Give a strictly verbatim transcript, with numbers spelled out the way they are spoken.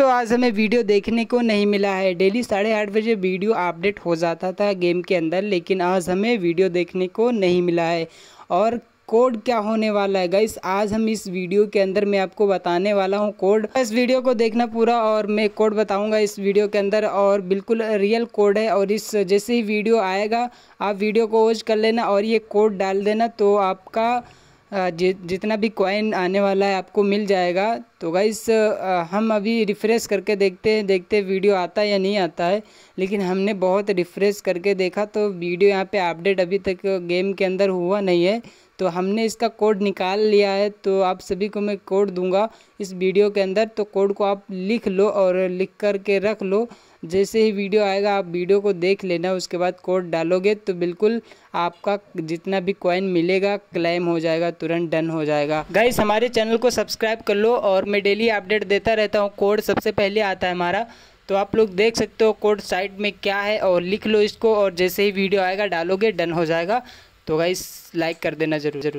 दोस्तों आज हमें वीडियो देखने को नहीं मिला है। डेली साढ़े आठ बजे वीडियो अपडेट हो जाता था गेम के अंदर, लेकिन आज हमें वीडियो देखने को नहीं मिला है। और कोड क्या होने वाला है गाइस, आज हम इस वीडियो के अंदर मैं आपको बताने वाला हूं कोड। इस वीडियो को देखना पूरा और मैं कोड बताऊंगा इस वीडियो के अंदर, और बिल्कुल रियल कोड है। और इस जैसे ही वीडियो आएगा आप वीडियो को वॉच कर लेना और ये कोड डाल देना, तो आपका जि, जितना भी कॉइन आने वाला है आपको मिल जाएगा। तो गाइस हम अभी रिफ़्रेश करके देखते हैं, देखते वीडियो आता है या नहीं आता है, लेकिन हमने बहुत रिफ़्रेश करके देखा तो वीडियो यहाँ पे अपडेट अभी तक गेम के अंदर हुआ नहीं है। तो हमने इसका कोड निकाल लिया है, तो आप सभी को मैं कोड दूंगा इस वीडियो के अंदर। तो कोड को आप लिख लो और लिख कर के रख लो, जैसे ही वीडियो आएगा आप वीडियो को देख लेना, उसके बाद कोड डालोगे तो बिल्कुल आपका जितना भी कॉइन मिलेगा क्लेम हो जाएगा, तुरंत डन हो जाएगा। गाइस हमारे चैनल को सब्सक्राइब कर लो और मैं डेली अपडेट देता रहता हूँ, कोड सबसे पहले आता है हमारा। तो आप लोग देख सकते हो कोड साइड में क्या है और लिख लो इसको, और जैसे ही वीडियो आएगा डालोगे डन हो जाएगा। तो गाइस लाइक कर देना ज़रूर ज़रूर।